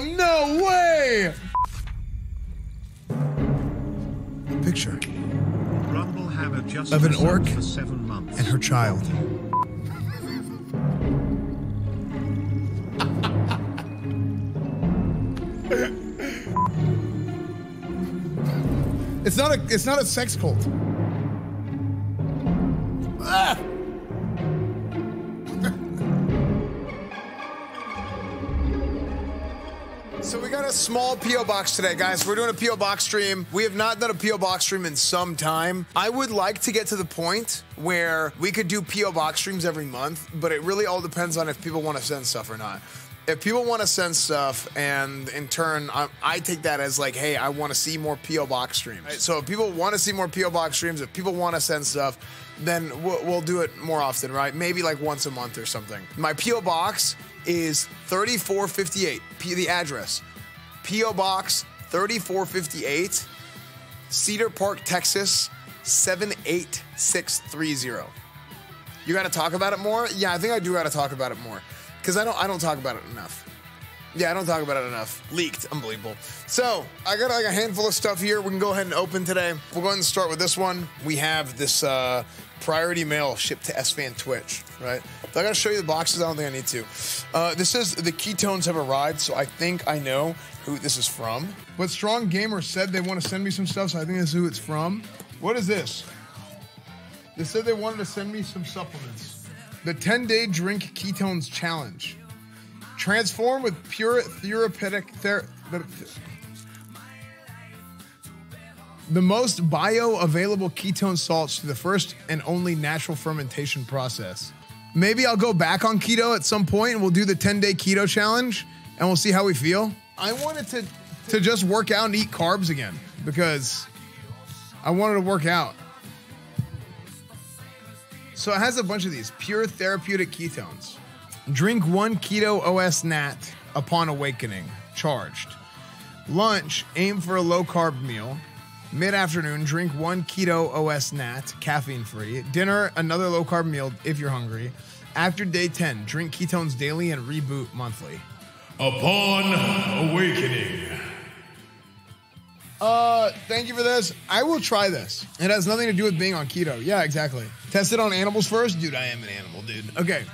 Oh, no way! Picture of an orc and her child. It's not a sex cult. Ah! So we got a small P.O. Box today, guys. We're doing a P.O. Box stream. We have not done a P.O. Box stream in some time. I would like to get to the point where we could do P.O. Box streams every month, but it really all depends on if people want to send stuff or not. If people want to send stuff, and in turn, I take that as like, hey, I want to see more P.O. Box streams. Right? So if people want to see more P.O. Box streams, if people want to send stuff, then we'll do it more often, right? Maybe like once a month or something. My P.O. Box is 3458, the address. P.O. Box 3458, Cedar Park, Texas, 78630. You gotta talk about it more? Yeah, I think I do gotta talk about it more. Because I don't talk about it enough. Yeah, I don't talk about it enough. Leaked, unbelievable. So I got like a handful of stuff here. We can go ahead and open today. We'll go ahead and start with this one. We have this priority mail shipped to Esfand Twitch, right? So I gotta show you the boxes. I don't think I need to. This says the ketones have arrived, so I think I know who this is from. But Strong Gamer said they want to send me some stuff, so I think this is who it's from. What is this? They said they wanted to send me some supplements. The 10-day drink ketones challenge. Transform with pure therapeutic the most bioavailable ketone salts to the first and only natural fermentation process. Maybe I'll go back on keto at some point and we'll do the 10-day keto challenge and we'll see how we feel. I wanted to just work out and eat carbs again because I wanted to work out. So it has a bunch of these pure therapeutic ketones. Drink one keto OS nat upon awakening, charged. Lunch, aim for a low-carb meal. Mid-afternoon, drink one keto OS nat, caffeine-free. Dinner, another low-carb meal if you're hungry. After day 10, drink ketones daily and reboot monthly. Upon awakening. Thank you for this. I will try this. It has nothing to do with being on keto. Yeah, exactly. Test it on animals first? Dude, I am an animal, dude. Okay.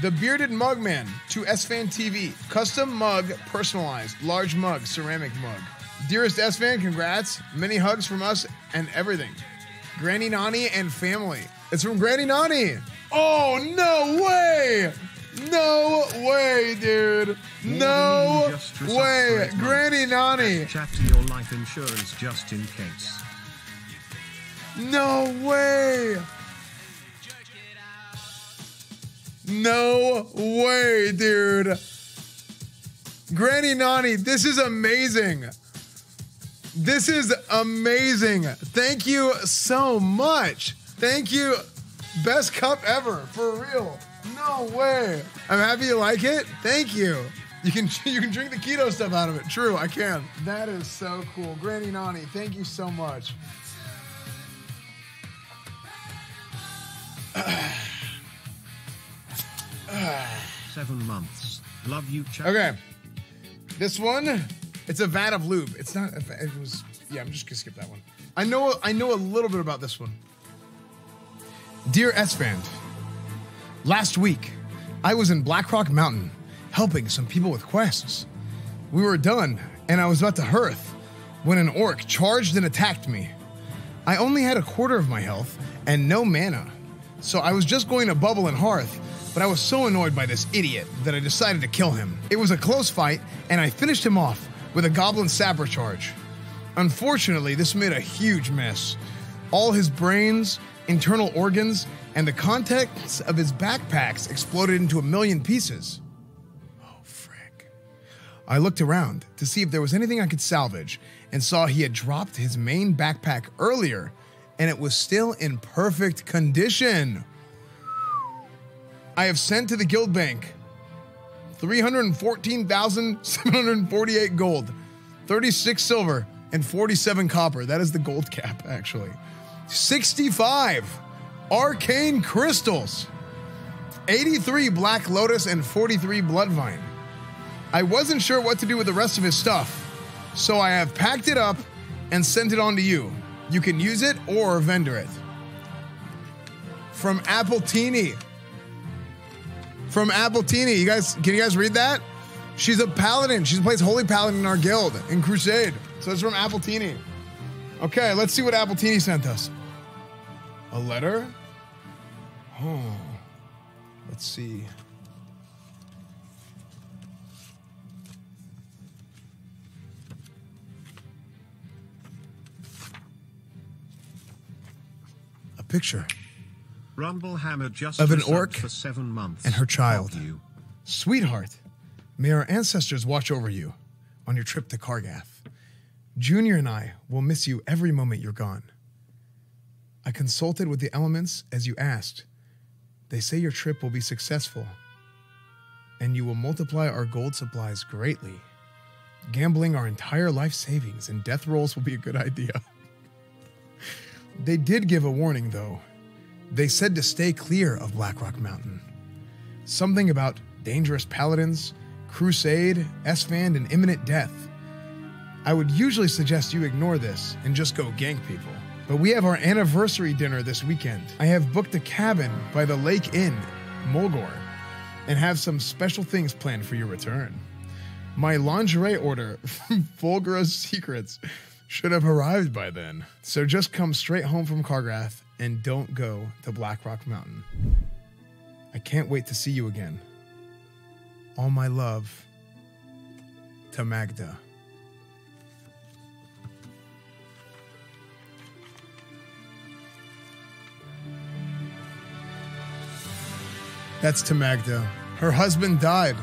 The Bearded Mug Man to Esfand TV. Custom mug, personalized. Large mug, ceramic mug. Dearest Esfand, congrats. Many hugs from us and everything. Granny Nani and family. It's from Granny Nani. Oh, no way. No way, dude. No way. Granny Nani. Chat to your life insurance just in case. No way. No way, dude. Granny Nani, this is amazing. This is amazing. Thank you so much. Thank you. Best cup ever, for real. No way. I'm happy you like it. Thank you. You can drink the keto stuff out of it. True, I can. That is so cool. Granny Nani, thank you so much. $7 months. Love you, Chuck. Okay. This one, it's a vat of lube. It's not, it was, yeah, I'm just gonna skip that one. I know a little bit about this one. Dear Esfand, last week, I was in Blackrock Mountain helping some people with quests. We were done, and I was about to hearth when an orc charged and attacked me. I only had a quarter of my health and no mana, so I was just going to bubble and hearth, but I was so annoyed by this idiot that I decided to kill him. It was a close fight, and I finished him off with a goblin saber charge. Unfortunately, this made a huge mess. All his brains, internal organs, and the contents of his backpacks exploded into a million pieces. Oh, frick. I looked around to see if there was anything I could salvage and saw he had dropped his main backpack earlier, and it was still in perfect condition. I have sent to the guild bank 314,748 gold, 36 silver, and 47 copper. That is the gold cap, actually. 65 arcane crystals, 83 black lotus, and 43 bloodvine. I wasn't sure what to do with the rest of his stuff, so I have packed it up and sent it on to you. You can use it or vendor it. From Appletini. From Appletini. You guys, can you guys read that? She's a paladin. She plays Holy Paladin in our guild in Crusade. So it's from Appletini. Okay, let's see what Appletini sent us. A letter? Oh, let's see. A picture just of an orc for 7 months and her child. Sweetheart, may our ancestors watch over you on your trip to Kargath. Junior and I will miss you every moment you're gone. I consulted with the elements as you asked. They say your trip will be successful, and you will multiply our gold supplies greatly. Gambling our entire life savings and death rolls will be a good idea. They did give a warning, though. They said to stay clear of Blackrock Mountain. Something about dangerous paladins, Crusade, Esfand, and imminent death. I would usually suggest you ignore this and just go gank people. But we have our anniversary dinner this weekend. I have booked a cabin by the Lake Inn, Mulgore, and have some special things planned for your return. My lingerie order from Vulgore Secrets should have arrived by then. So just come straight home from Kargath and don't go to Blackrock Mountain. I can't wait to see you again. All my love to Magda. That's to Magda. Her husband died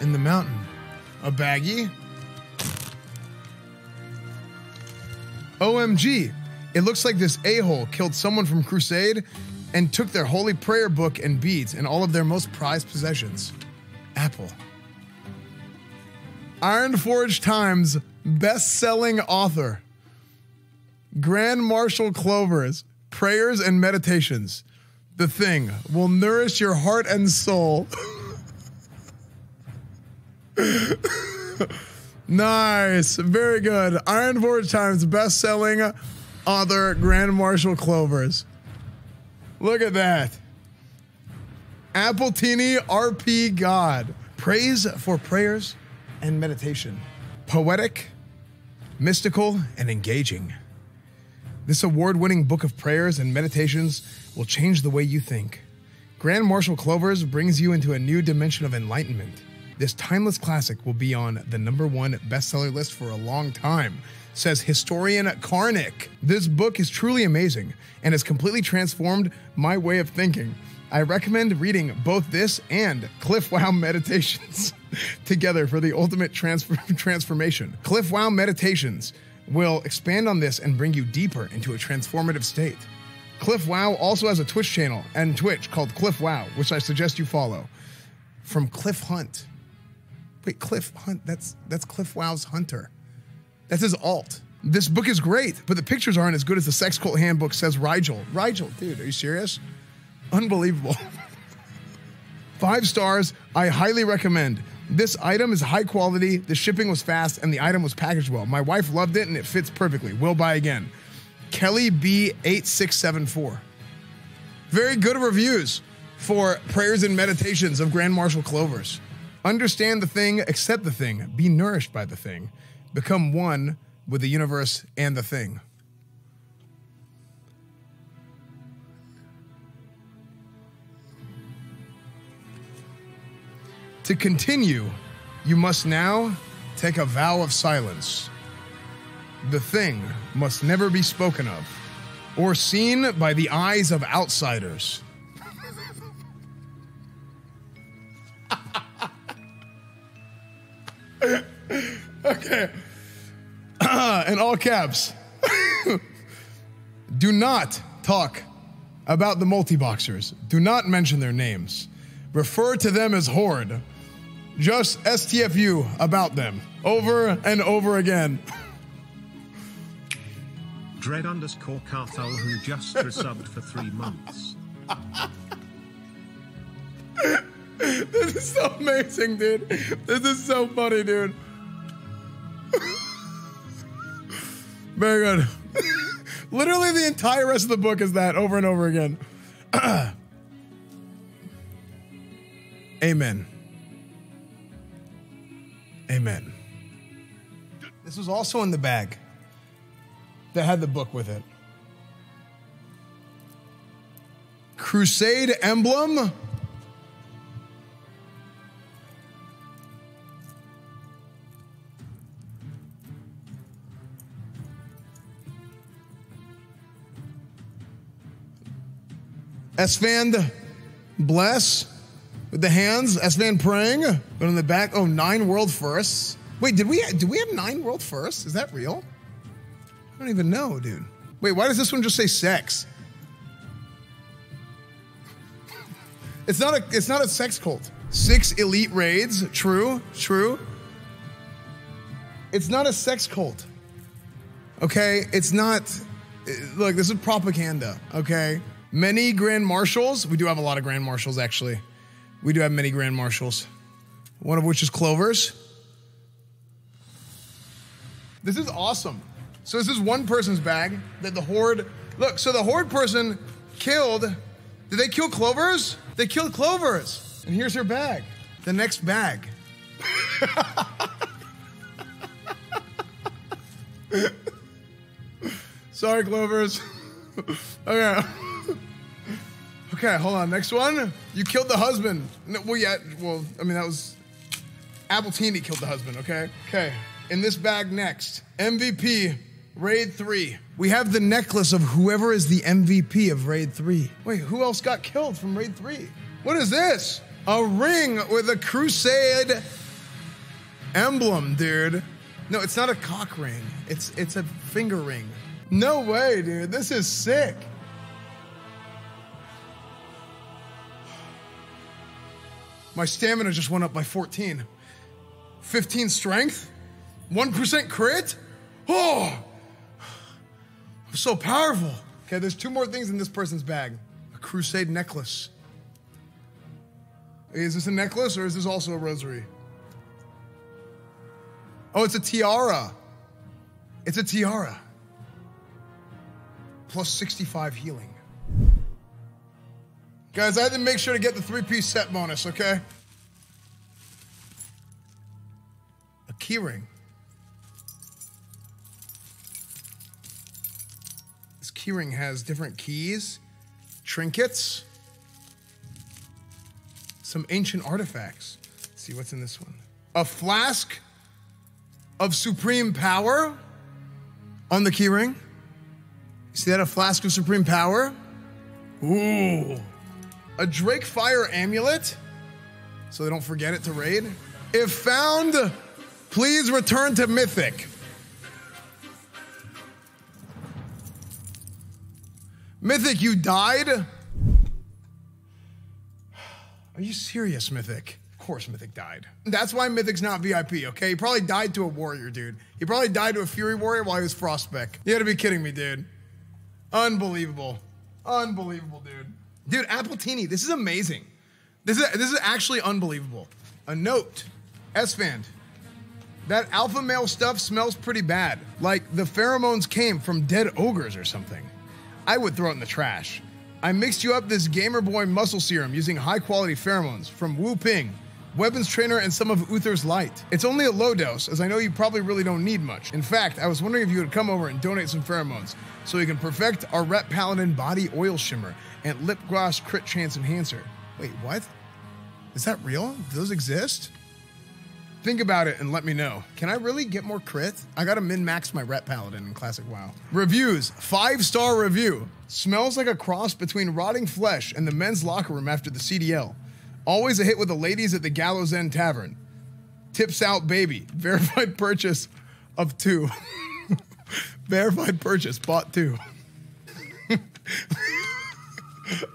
in the mountain. A baggie? OMG. It looks like this a-hole killed someone from Crusade and took their holy prayer book and beads and all of their most prized possessions. Apple. Iron Forge Times best-selling author. Grand Marshal Clovers, Prayers and Meditations. The thing will nourish your heart and soul. Nice. Very good. Iron Forge Times best-selling author Grand Marshal Clovers. Look at that. Appletini RP God. Praise for prayers and meditation. Poetic, mystical, and engaging. This award-winning book of prayers and meditations will change the way you think. Grand Marshal Clovers brings you into a new dimension of enlightenment. This timeless classic will be on the #1 bestseller list for a long time, says historian Karnick. This book is truly amazing and has completely transformed my way of thinking. I recommend reading both this and Cliff Wow Meditations together for the ultimate transformation. Cliff Wow Meditations will expand on this and bring you deeper into a transformative state. Cliff Wow also has a Twitch channel and Twitch called Cliff Wow, which I suggest you follow. From Cliff Hunt. Wait, Cliff Hunt, that's Cliff Wow's Hunter. That's his alt. This book is great, but the pictures aren't as good as the sex cult handbook, says Rigel. Rigel, dude, are you serious? Unbelievable. 5 stars, I highly recommend. This item is high quality, the shipping was fast, and the item was packaged well. My wife loved it, and it fits perfectly. Will buy again. KellyB8674. Very good reviews for Prayers and Meditations of Grand Marshal Clovers. Understand the thing, accept the thing, be nourished by the thing, become one with the universe and the thing. To continue, you must now take a vow of silence. The thing must never be spoken of or seen by the eyes of outsiders. Okay. In all caps. Do not talk about the multi-boxers. Do not mention their names. Refer to them as horde. Just STFU about them over and over again. Dread_cartel, who just resubbed for 3 months. This is so amazing, dude. This is so funny, dude. Very good. Literally the entire rest of the book is that over and over again. Amen. Amen. This was also in the bag that had the book with it. Crusade emblem. Esfand bless with the hands. Esfand praying. But in the back, oh, 9 world firsts. Wait, did we have 9 world firsts? Is that real? I don't even know, dude. Wait, why does this one just say sex? It's not a sex cult. 6 elite raids. True, true. It's not a sex cult. Okay, it's not. Look, this is propaganda. Okay. Many Grand Marshals. We do have a lot of Grand Marshals, actually. We do have many Grand Marshals. One of which is Clovers. This is awesome. So this is one person's bag that the Horde... Look, so the Horde person killed... Did they kill Clovers? They killed Clovers. And here's her bag. The next bag. Sorry, Clovers. Okay. Okay, hold on. Next one. You killed the husband. No, well, yeah. Well, I mean, that was... Appletini killed the husband, okay? Okay. In this bag next. MVP, Raid 3. We have the necklace of whoever is the MVP of Raid 3. Wait, who else got killed from Raid 3? What is this? A ring with a Crusade emblem, dude. No, it's not a cock ring. It's a finger ring. No way, dude. This is sick. My stamina just went up by 14. 15 strength? 1% crit? Oh! I'm so powerful. Okay, there's 2 more things in this person's bag. A Crusade necklace. Is this a necklace or is this also a rosary? Oh, it's a tiara. It's a tiara. Plus 65 healing. Guys, I had to make sure to get the 3-piece set bonus, okay? A key ring. This key ring has different keys, trinkets, some ancient artifacts. Let's see what's in this one. A flask of supreme power on the key ring. See that? A flask of supreme power. Ooh. A Drake Fire amulet, so they don't forget it to raid. If found, please return to Mythic. Mythic, you died? Are you serious, Mythic? Of course Mythic died. That's why Mythic's not VIP, okay? He probably died to a warrior, dude. He probably died to a Fury warrior while he was Frostbeck. You gotta be kidding me, dude. Unbelievable. Unbelievable, dude. Dude, Appletini, this is amazing. This is actually unbelievable. A note. Esfand. That alpha male stuff smells pretty bad. Like the pheromones came from dead ogres or something. I would throw it in the trash. I mixed you up this Gamer Boy muscle serum using high quality pheromones from Wu Ping, weapons trainer, and some of Uther's light. It's only a low dose, as I know you probably really don't need much. In fact, I was wondering if you would come over and donate some pheromones so we can perfect our Rep Paladin body oil shimmer and lip gloss crit chance enhancer. Wait, what? Is that real? Do those exist? Think about it and let me know. Can I really get more crit? I gotta min-max my Rep Paladin in Classic WoW. Reviews, 5-star review. Smells like a cross between rotting flesh and the men's locker room after the CDL. Always a hit with the ladies at the Gallows End Tavern. Tips out, baby. Verified purchase of 2. Verified purchase, bought 2.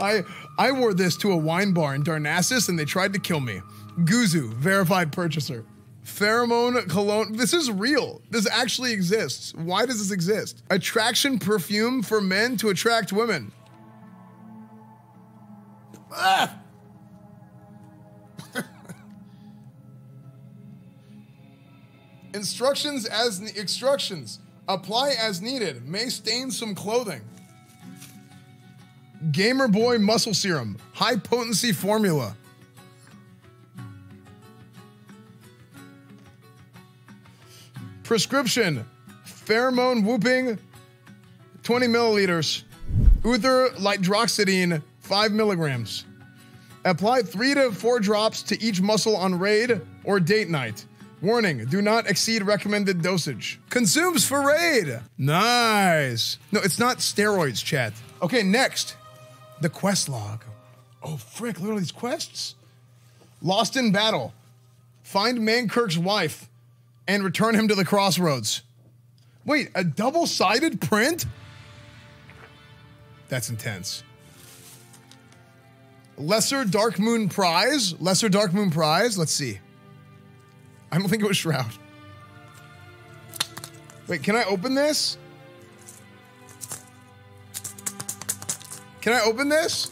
I wore this to a wine bar in Darnassus and they tried to kill me. Guzu, verified purchaser. Pheromone cologne. This is real. This actually exists. Why does this exist? Attraction perfume for men to attract women. Ah! Instructions. Apply as needed. May stain some clothing. Gamer Boy Muscle Serum. High potency formula. Prescription. Pheromone Wu Ping, 20 milliliters. Uther Lydroxidine, 5 milligrams. Apply 3 to 4 drops to each muscle on raid or date night. Warning, do not exceed recommended dosage. Consumes for raid. Nice. No, it's not steroids, chat. Okay, next. The quest log. Oh, frick, look at all these quests. Lost in battle. Find Mankirk's wife and return him to the crossroads. Wait, a double-sided print? That's intense. Lesser Dark Moon Prize. Let's see. I don't think it was Shroud. Wait, can I open this? Can I open this?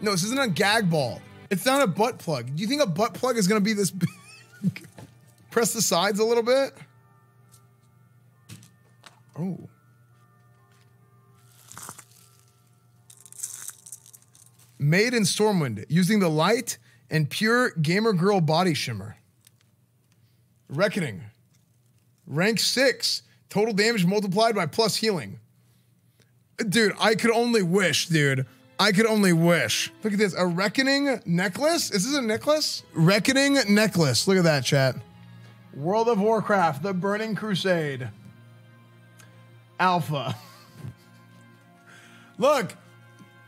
No, this isn't a gag ball. It's not a butt plug. Do you think a butt plug is gonna be this big? Press the sides a little bit. Oh. Made in Stormwind, using the light and pure Gamer Girl Body Shimmer. Reckoning. Rank 6. Total damage multiplied by plus healing. Dude, I could only wish, dude. I could only wish. Look at this. A Reckoning necklace? Is this a necklace? Reckoning necklace. Look at that, chat. World of Warcraft, The Burning Crusade. Alpha. Look.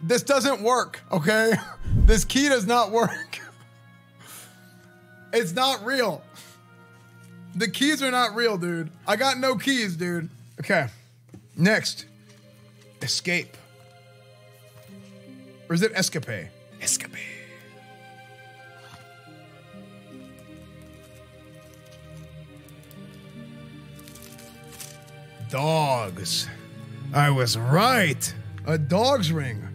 This doesn't work, okay? This key does not work. It's not real. The keys are not real, dude. I got no keys, dude. Okay, next. Escape. Or is it escape? Escape. Dogs. I was right. A dog's ring.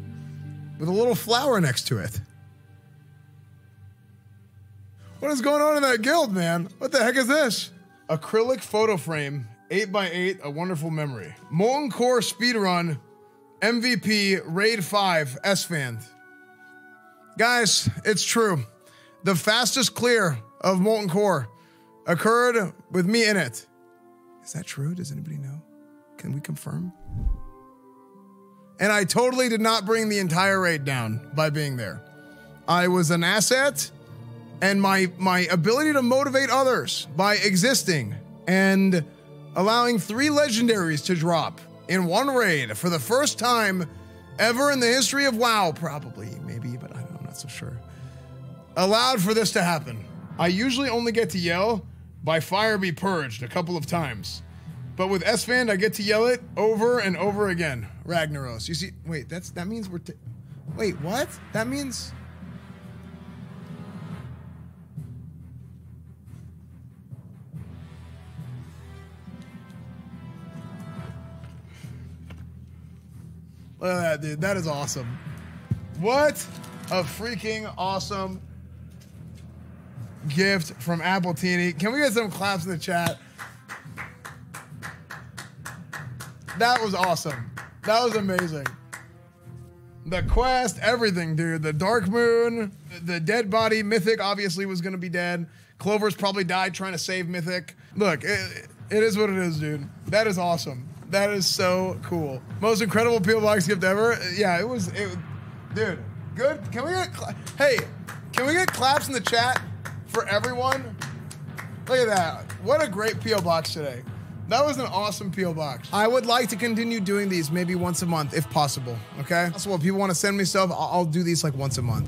With a little flower next to it. What is going on in that guild, man? What the heck is this? Acrylic photo frame, 8x8, a wonderful memory. Molten Core speedrun, MVP, Raid 5, Esfand. Guys, it's true. The fastest clear of Molten Core occurred with me in it. Is that true? Does anybody know? Can we confirm? And I totally did not bring the entire raid down by being there. I was an asset, and my ability to motivate others by existing and allowing 3 legendaries to drop in one raid for the first time ever in the history of WoW, probably, maybe, but I'm not so sure, allowed for this to happen. I usually only get to yell, "By fire be purged," a couple of times. But with Esfand, I get to yell it over and over again. Ragnaros. You see, wait, that means we're... Wait, what? That means... Look at that, dude. That is awesome. What a freaking awesome gift from Appletini. Can we get some claps in the chat? That was awesome. That was amazing. The quest, everything, dude. The Dark Moon, the dead body. Mythic obviously was going to be dead. Clovers probably died trying to save Mythic. Look, it is what it is, dude. That is awesome. That is so cool. Most incredible P.O. Box gift ever. Yeah, it was. Dude, good. Can we get? Hey, can we get claps in the chat for everyone? Look at that. What a great P.O. Box today. That was an awesome P.O. Box. I would like to continue doing these maybe once a month, if possible, okay? Also, if people want to send me stuff, I'll do these like once a month.